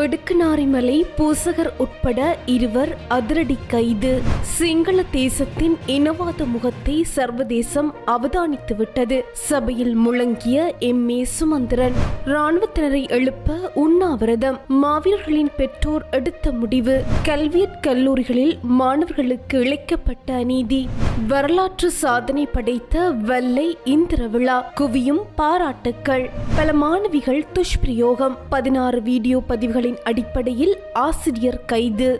வெடுக்குநாரிமலை பூசகர் உட்பட இருவர் அதிரடி கைது. சிங்கள தேசத்தின் இனவாத முகத்தை சர்வதேசம் அவதானித்து விட்டது. சபையில் முழங்கிய எம்.ஏ. சுமந்திரன். ராணுவத்தினரை எழுப்ப உண்ணாவிரதம். மாவீரர்களின் பெற்றோர் எடுத்த முடிவு. கல்வியற் கல்லூரிகளில் மாணவர்களுக்கு இழைக்கப்பட்ட அநீதி. வரலாற்று சாதனை படைத்த வல்லை இந்திர விழா. குவியும் பாராட்டுக்கள். பல மாணவிகள் துஷ்பிரயோகம். 16 வீடியோ பதிவுகளின் அடிப்படையில் ஆசிரியர் கைது.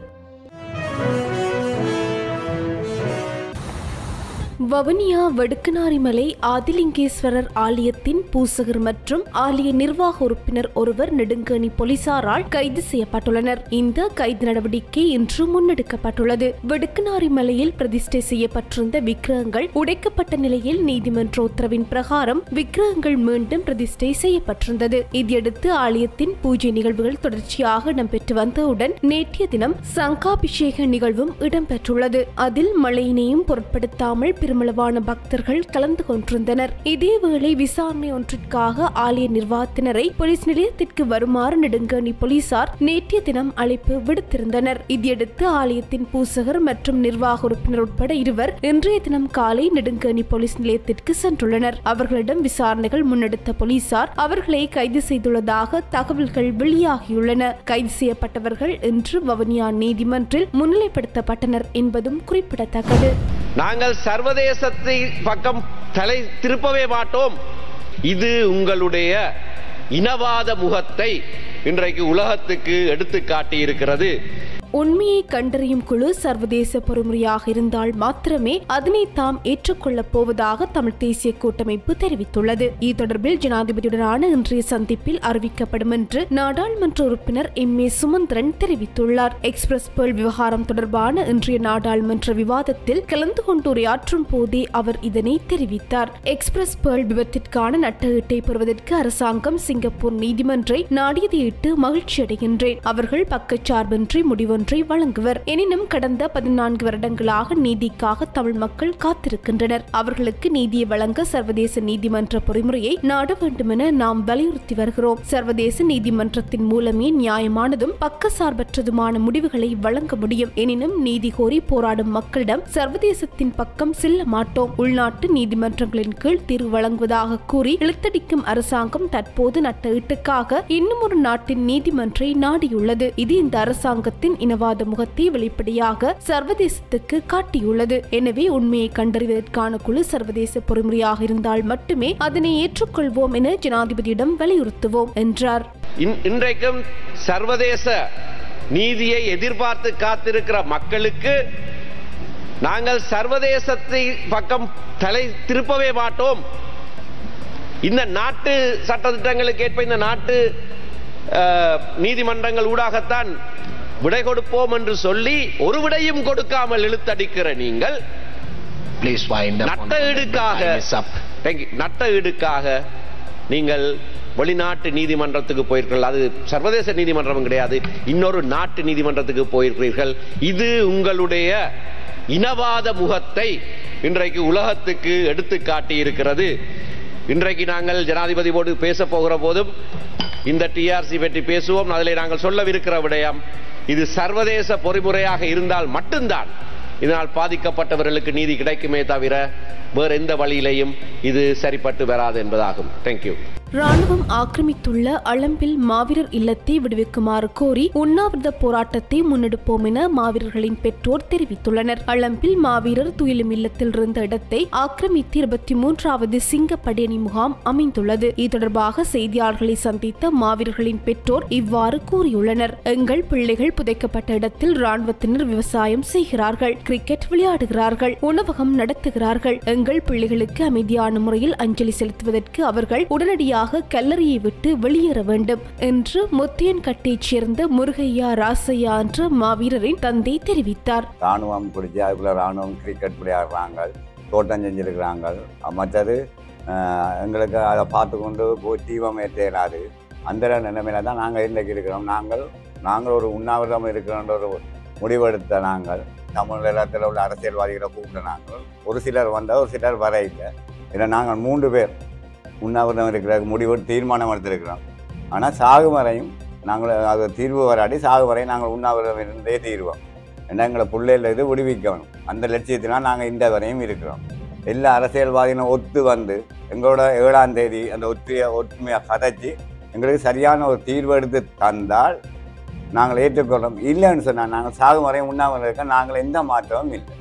வவுனியா வெடுக்குநாரிமலை ஆதிலிங்கேஸ்வரர் ஆலயத்தின் பூசகர் மற்றும் ஆலய நிர்வாக உறுப்பினர் ஒருவர் நெடுங்கேணி போலீசாரால் கைது செய்யப்பட்டுள்ளனர். இந்த கைது நடவடிக்கை இன்று முன்னெடுக்கப்பட்டுள்ளது. வெடுக்குநாரிமலையில் பிரதிஷ்டை செய்யப்பட்டிருந்த விக்கிரகங்கள் உடைக்கப்பட்ட நிலையில் நீதிமன்ற உத்தரவின் பிரகாரம் விக்கிரகங்கள் மீண்டும் பிரதிஷ்டை செய்யப்பட்டிருந்தது. இதையடுத்து ஆலயத்தின் பூஜை நிகழ்வுகள் தொடர்ச்சியாக இடம்பெற்று வந்தவுடன் நேற்றைய தினம் சங்காபிஷேக நிகழ்வும் இடம்பெற்றுள்ளது. அதில் மழையினையும் பொருட்படுத்தாமல் பெருமளவான பக்தர்கள் கலந்து கொண்டிருந்தனர். இதேவேளை விசாரணை ஒன்றிற்காக ஆலய நிர்வாகத்தினரை போலீஸ் நிலையத்திற்கு வருமாறு நெடுங்கேணி போலீசார் நேற்றைய தினம் அழைப்பு விடுத்திருந்தனர். இதையடுத்து ஆலயத்தின் பூசகர் மற்றும் நிர்வாக உறுப்பினர் உட்பட இருவர் இன்றைய தினம் காலை நெடுங்கேணி போலீஸ் நிலையத்திற்கு சென்றுள்ளனர். அவர்களிடம் விசாரணைகள் முன்னெடுத்த போலீசார் அவர்களை கைது செய்துள்ளதாக தகவல்கள் வெளியாகியுள்ளன. கைது செய்யப்பட்டவர்கள் இன்று வவுனியா நீதிமன்றில் முன்னிலைப்படுத்தப்பட்டனர் என்பதும் குறிப்பிடத்தக்கது. நாங்கள் சர்வதேசத்தை பக்கம் தலை திருப்பவே மாட்டோம். இது உங்களுடைய இனவாத முகத்தை இன்றைக்கு உலகத்துக்கு எடுத்து காட்டியிருக்கிறது. உண்மையை கண்டறியும் குழு சர்வதேச பொறுமுறையாக இருந்தால் மாத்திரமே அதனை தாம் ஏற்றுக்கொள்ளப் போவதாக தமிழ் தேசிய கூட்டமைப்பு தெரிவித்துள்ளது. இது தொடர்பில் ஜனாதிபதியுடனான இன்றைய சந்திப்பில் அறிவிக்கப்படும் என்று நாடாளுமன்ற உறுப்பினர் எம்.ஏ. சுமந்திரன் தெரிவித்துள்ளார். எக்ஸ்பிரஸ் பேர்ல் விவகாரம் தொடர்பான இன்றைய நாடாளுமன்ற விவாதத்தில் கலந்து கொண்டு உரையாற்றும் போதே அவர் இதனை தெரிவித்தார். எக்ஸ்பிரஸ் பேர்ல் விபத்திற்கான நட்டஈட்டை பெறுவதற்கு அரசாங்கம் சிங்கப்பூர் நீதிமன்றை நாடியதையிட்டு மகிழ்ச்சியடைகின்றேன். அவர்கள் பக்கச்சார்பின்றி முடிவு வழங்குவர். எனினும் கடந்த 14 வருடங்களாக நீதிக்காக தமிழ் மக்கள் காத்திருக்கின்றனர். அவர்களுக்கு நீதியை வழங்க சர்வதேச நீதிமன்ற பொறிமுறையை நாட வேண்டும் என நாம் வலியுறுத்தி வருகிறோம். சர்வதேச நீதிமன்றத்தின் மூலமே நியாயமானதும் பக்கசார்பற்றதுமான முடிவுகளை வழங்க முடியும். எனினும் நீதி கோரி போராடும் மக்களிடம் சர்வதேசத்தின் பக்கம் செல்ல மாட்டோம். உள்நாட்டு நீதிமன்றங்களின் கீழ் தீர்வு வழங்குவதாக கூறி இழுத்தடிக்கும் அரசாங்கம் தற்போது நட்ட ஈட்டுக்காக இன்னும் ஒரு நாட்டின் நீதிமன்றை நாடியுள்ளது. இது இந்த அரசாங்கத்தின் இனவாத முகத்தை வெளிப்படையாக சர்வதேசத்துக்கு காட்டியுள்ளது. எனவே உண்மையை கண்டறிவதற்கான குழு சர்வதேச பொறுமுறையாக இருந்தால் மட்டுமே அதனை ஏற்றுக்கொள்வோம் என ஜனாதிபதியிடம் வலியுறுத்துவோம் என்றார். இன்றைக்கும் சர்வதேச நீதியை எதிர்பார்த்து காத்திருக்கிற மக்களுக்கு நாங்கள் சர்வதேசத்தை பக்கம் தலை திருப்பவே மாட்டோம். இந்த நாட்டு சட்டத்திட்டங்களுக்கு ஏற்ப இந்த நாட்டு நீதிமன்றங்கள் ஊடாகத்தான் விடை கொடுப்போம் என்று சொல்லி ஒரு விடையும் கொடுக்காமல் இழுத்தடிக்கிற நீங்கள் நட்ட ஈடுக்காக நீங்கள் வெளிநாட்டு நீதிமன்றத்துக்கு போயிருக்கிறீர்கள். அது சர்வதேச நீதிமன்றம் கிடையாது, இன்னொரு நாட்டு நீதிமன்றத்துக்கு போயிருக்கிறீர்கள். இது உங்களுடைய இனவாத முகத்தை இன்றைக்கு உலகத்துக்கு எடுத்து காட்டி இருக்கிறது. இன்றைக்கு நாங்கள் ஜனாதிபதி போடு பேச போகிற போதும் இந்த டிஆர்சி பற்றி பேசுவோம். அதில் நாங்கள் சொல்லவிருக்கிற விடயம் இது சர்வதேச பொறிமுறையாக இருந்தால் மட்டும்தான் இதனால் பாதிக்கப்பட்டவர்களுக்கு நீதி கிடைக்குமே தவிர வேறு எந்த வழியிலையும் இது சரிப்பட்டு வராது என்பதாகும். தேங்க்யூ. ராணுவம் ஆக்கிரமித்துள்ள அளம்பில் மாவீரர் இல்லத்தை விடுவிக்குமாறு கோரி உண்ணாவிரத போராட்டத்தை முன்னெடுப்போம் என மாவீரர்களின் பெற்றோர் தெரிவித்துள்ளனர். அளம்பில் மாவீரர் துயிலும் இல்லத்தில் இருந்த இடத்தை ஆக்கிரமித்து 23வது சிங்கப்படையணி முகாம் அமைந்துள்ளது. இது தொடர்பாக செய்தியாளர்களை சந்தித்த மாவீரர்களின் பெற்றோர் இவ்வாறு கூறியுள்ளனர். எங்கள் பிள்ளைகள் புதைக்கப்பட்ட இடத்தில் ராணுவத்தினர் விவசாயம் செய்கிறார்கள், கிரிக்கெட் விளையாடுகிறார்கள், உணவகம் நடத்துகிறார்கள். எங்கள் பிள்ளைகளுக்கு அமைதியான முறையில் அஞ்சலி செலுத்துவதற்கு அவர்கள் உடனடியாக கல்லறையை விட்டு வெளியேற வேண்டும் என்று முத்தியன்கட்டையைச் சேர்ந்த முருகையா ராசையா என்ற மாவீரரின் தந்தை தெரிவித்தார். ராணுவம் பிடிச்சி அதுக்குள்ள ராணுவம் கிரிக்கெட் விளையாடுறாங்க, தோட்டம் செஞ்சிருக்கிறாங்க. மற்றது எங்களுக்கு அதை பார்த்து கொண்டு போய் தீபம் ஏற்றாது. அந்த நிலைமையில தான் நாங்கள் இன்றைக்கு இருக்கிறோம். நாங்கள் ஒரு உண்ணாவிரதம் இருக்கிறோன்ற ஒரு முடிவெடுத்த நாங்கள் தமிழ் நிலத்தில் உள்ள அரசியல்வாதிகளை கூப்பிட்டு ஒரு சிலர் வந்தால் ஒரு சிலர் வர இல்லை. ஏன்னா நாங்கள் 3 பேர் உண்ணாவிரதம் இருக்கிற முடிவு தீர்மானம் எடுத்திருக்கிறோம். ஆனால் சாகுமறையும் நாங்கள் அது தீர்வு வராடி சாகு வரை நாங்கள் உண்ணாவிரதம் இருந்தே தீர்வோம். ஏன்னா எங்களை பிள்ளையிலிருந்து விடுவிக்கணும். அந்த லட்சியத்தினால் நாங்கள் இந்த வரையும் இருக்கிறோம். எல்லா அரசியல்வாதிகளும் ஒத்து வந்து எங்களோட 7ஆம் தேதி அந்த ஒற்றுமையாக கதைச்சி எங்களுக்கு சரியான ஒரு தீர்வு எடுத்து தந்தால் நாங்கள் ஏற்றுக்கொள்கிறோம். இல்லைன்னு சொன்னால் நாங்கள் சாகும் வரையும் உண்ணாவிரதம் இருக்க நாங்கள் எந்த மாற்றமும் இல்லை.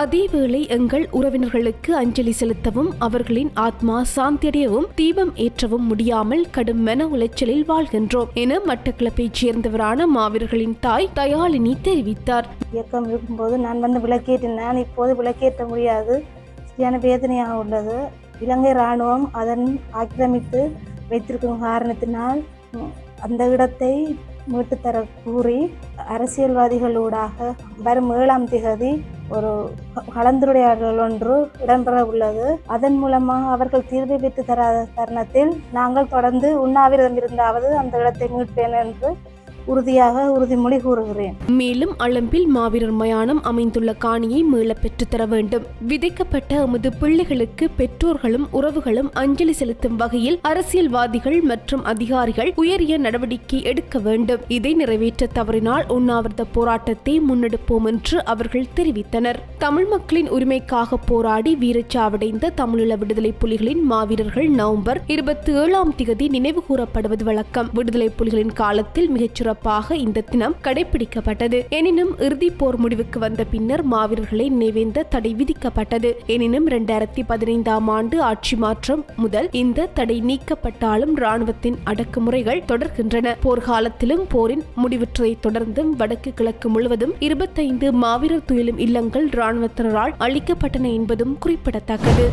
அதேவேளை எங்கள் உறவினர்களுக்கு அஞ்சலி செலுத்தவும் அவர்களின் ஆத்மா சாந்தியடையவும் தீபம் ஏற்றவும் முடியாமல் கடும் மன உளைச்சலில் வாழ்கின்றோம் என மட்டக்களப்பைச் சேர்ந்தவரான மாவீரர்களின் தாய் தயாளினி தெரிவித்தார். இயக்கம் இருக்கும்போது நான் வந்து விளக்கேற்றினேன். இப்போது விளக்கேற்ற முடியாது. சரியான வேதனையாக உள்ளது. இலங்கை இராணுவம் அதன் ஆக்கிரமித்து வைத்திருக்கும் காரணத்தினால் அந்த இடத்தை மீட்டு தர கூறி அரசியல்வாதிகளூடாக வரும் 7ஆம் தேதி ஒரு கலந்துரையாடல் ஒன்று இடம்பெற உள்ளது. அதன் மூலமாக அவர்கள் தீர்வு பெற்று தராத தருணத்தில் நாங்கள் தொடர்ந்து உண்ணாவிரதம் இருந்தாவது அந்த இடத்தை மீட்பேன் என்று உறுதியாக உறுதிமொழி கூறுகிறேன். மேலும் அளம்பில் மாவீரர் மயானம் அமைந்துள்ள காணியை மீள பெற்றுத்தர வேண்டும். விதைக்கப்பட்ட எமது பிள்ளைகளுக்கு பெற்றோர்களும் உறவுகளும் அஞ்சலி செலுத்தும் வகையில் அரசியல்வாதிகள் மற்றும் அதிகாரிகள் உயரிய நடவடிக்கை எடுக்க வேண்டும். இதை நிறைவேற்ற தவறினால் உண்ணாவிரத போராட்டத்தை முன்னெடுப்போம் என்று அவர்கள் தெரிவித்தனர். தமிழ் மக்களின் உரிமைக்காக போராடி வீரச்சாவடைந்த தமிழீழ விடுதலை புலிகளின் மாவீரர்கள் நவம்பர் 27ஆம் தேதி நினைவு கூறப்படுவது வழக்கம். விடுதலை புலிகளின் காலத்தில் மிகச்சிறந்த இந்த தினம் கடைபிடிக்கப்பட்டது. எனினும் இறுதி போர் முடிவுக்கு வந்த பின்னர் மாவீரர்களை நினைவேந்த தடை விதிக்கப்பட்டது. எனினும் 2015ஆம் ஆண்டு ஆட்சி மாற்றம் முதல் இந்த தடை நீக்கப்பட்டாலும் ராணுவத்தின் அடக்குமுறைகள் தொடர்கின்றன. போர்க்காலத்திலும் போரின் முடிவுற்றதை தொடர்ந்தும் வடக்கு கிழக்கு முழுவதும் 25 மாவீரர் துயிலும் இல்லங்கள் ராணுவத்தினரால் அழிக்கப்பட்டன என்பதும் குறிப்பிடத்தக்கது.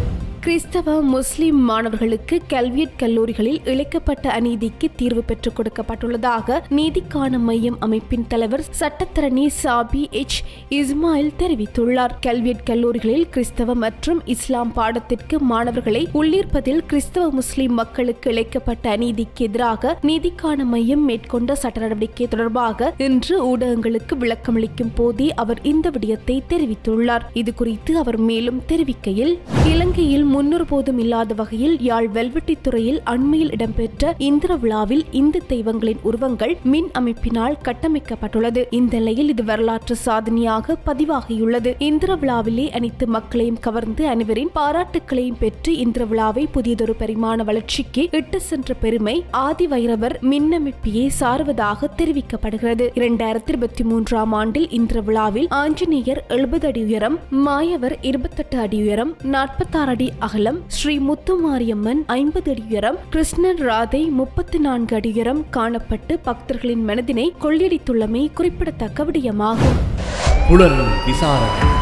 கிறிஸ்தவ முஸ்லிம் மாணவர்களுக்கு கல்வியட் கல்லூரிகளில் இழைக்கப்பட்ட அநீதிக்கு தீர்வு பெற்றுக் கொடுக்கப்பட்டுள்ளதாக நீதிக்கான மையம் அமைப்பின் தலைவர் சட்டத்தரணி சாபி எச் இஸ்மாயில் தெரிவித்துள்ளார். கல்வியட் கல்லூரிகளில் கிறிஸ்தவ மற்றும் இஸ்லாம் பாடத்திற்கு மாணவர்களை உள்ளிருப்பதில் கிறிஸ்தவ முஸ்லிம் மக்களுக்கு இழைக்கப்பட்ட அநீதிக்கு எதிராக நீதிக்கான மையம் மேற்கொண்ட சட்ட நடவடிக்கை தொடர்பாக இன்று ஊடகங்களுக்கு விளக்கமளிக்கும் போதே அவர் இந்த விடயத்தை தெரிவித்துள்ளார். இதுகுறித்து அவர் மேலும் தெரிவிக்கையில், இலங்கையில் முன்னொருபோதும் இல்லாத வகையில் யாழ் வெல்வெட்டித்துறையில் அண்மையில் இடம்பெற்ற இந்திர விழாவில் இந்து தெய்வங்களின் உருவங்கள் மின் அமைப்பினால் கட்டமைக்கப்பட்டுள்ளது. இந்த நிலையில் இது வரலாற்று சாதனையாக பதிவாகியுள்ளது. இந்திர விழாவிலே அனைத்து மக்களையும் கவர்ந்து அனைவரின் பாராட்டுக்களையும் பெற்று இந்திர விழாவை புதியதொரு பரிமாண வளர்ச்சிக்கு இட்டு சென்ற பெருமை ஆதி வைரவர் மின்னமைப்பியை சார்வதாக தெரிவிக்கப்படுகிறது. 2023ஆம் ஆண்டில் இந்திர விழாவில் ஆஞ்சநேயர் 70 அடி உயரம், மாயவர் 28 அடி உயரம், 46 அடி அகலம், ஸ்ரீ முத்துமாரியம்மன் 50 அடி உயரம், கிருஷ்ணன் ராதை 34 அடி உயரம் காணப்பட்டு பக்தர்களின் மனதினை கொள்ளையடித்துள்ளமை குறிப்பிடத்தக்க விடயமாகும். புலன் விசாரணை.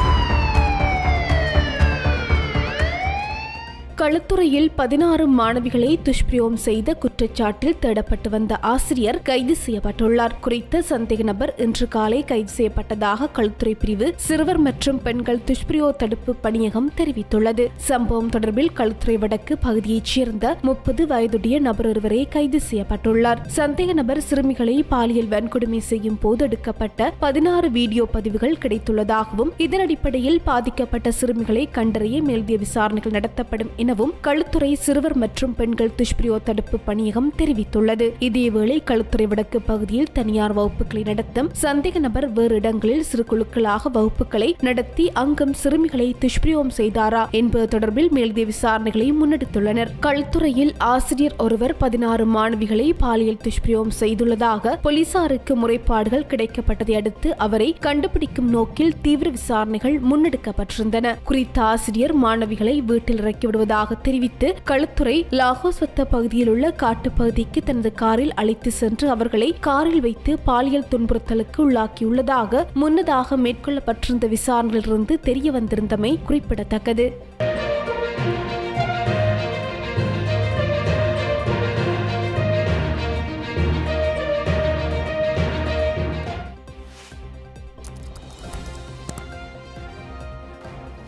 களத்துறையில் 16 மாணவிகளை துஷ்பிரயோகம் செய்த குற்றச்சாட்டில் தேடப்பட்டு வந்த ஆசிரியர் கைது செய்யப்பட்டுள்ளார். குறித்த சந்தேக நபர் இன்று காலை கைது செய்யப்பட்டதாக களத்துறை பிரிவு சிறுவர் மற்றும் பெண்கள் துஷ்பிரயோக தடுப்பு பணியகம் தெரிவித்துள்ளது. சம்பவம் தொடர்பில் களத்துறை வடக்கு பகுதியைச் சேர்ந்த 30 வயதுடைய நபர் ஒருவரை கைது செய்யப்பட்டுள்ளார். சந்தேக நபர் சிறுமிகளை பாலியல் வன்கொடுமை செய்யும் போது எடுக்கப்பட்ட 16 வீடியோ பதிவுகள் கிடைத்துள்ளதாகவும் இதன் அடிப்படையில் பாதிக்கப்பட்ட சிறுமிகளை கண்டறிய மேலதிக விசாரணைகள் நடத்தப்படும் எனவும் களத்துறை சிறுவர் மற்றும் பெண்கள் துஷ்பிரயோக தடுப்பு பணியகம் தெரிவித்துள்ளது. இதேவேளை களத்துறை வடக்கு பகுதியில் தனியார் வகுப்புகளை நடத்தும் சந்தேக நபர் வேறு இடங்களில் சிறு குழுக்களாக வகுப்புகளை நடத்தி அங்கும் சிறுமிகளை துஷ்பிரயோகம் செய்தாரா என்பது தொடர்பில் மேலதிக விசாரணைகளை முன்னெடுத்துள்ளனர். களத்துறையில் ஆசிரியர் ஒருவர் 16 மாணவிகளை பாலியல் துஷ்பிரயோகம் செய்துள்ளதாக போலீசாருக்கு முறைப்பாடுகள் கிடைக்கப்பட்டதை அடுத்து அவரை கண்டுபிடிக்கும் நோக்கில் தீவிர விசாரணைகள் முன்னெடுக்கப்பட்டிருந்தன. குறித்த ஆசிரியர் மாணவிகளை வீட்டில் இறக்கிவிடுவதாக தெரிவித்து களத்துறை லாகோசத்த பகுதியில் உள்ள காட்டுப்பகுதிக்கு தனது காரில் அழைத்து சென்று அவர்களை காரில் வைத்து பாலியல் துன்புறுத்தலுக்கு உள்ளாக்கியுள்ளதாக முன்னதாக மேற்கொள்ளப்பட்டிருந்த விசாரணையிலிருந்து தெரிய வந்திருந்தமை குறிப்பிடத்தக்கது.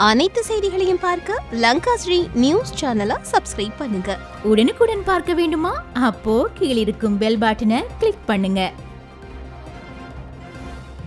அனைத்து செய்திகளையும் பார்க்க லங்காஸ்ரீ நியூஸ் சேனலை சப்ஸ்கிரைப் பண்ணுங்க. உடனுக்குடன் பார்க்க வேண்டுமா? அப்போ கீழிருக்கும் பெல் பட்டனை கிளிக் பண்ணுங்க.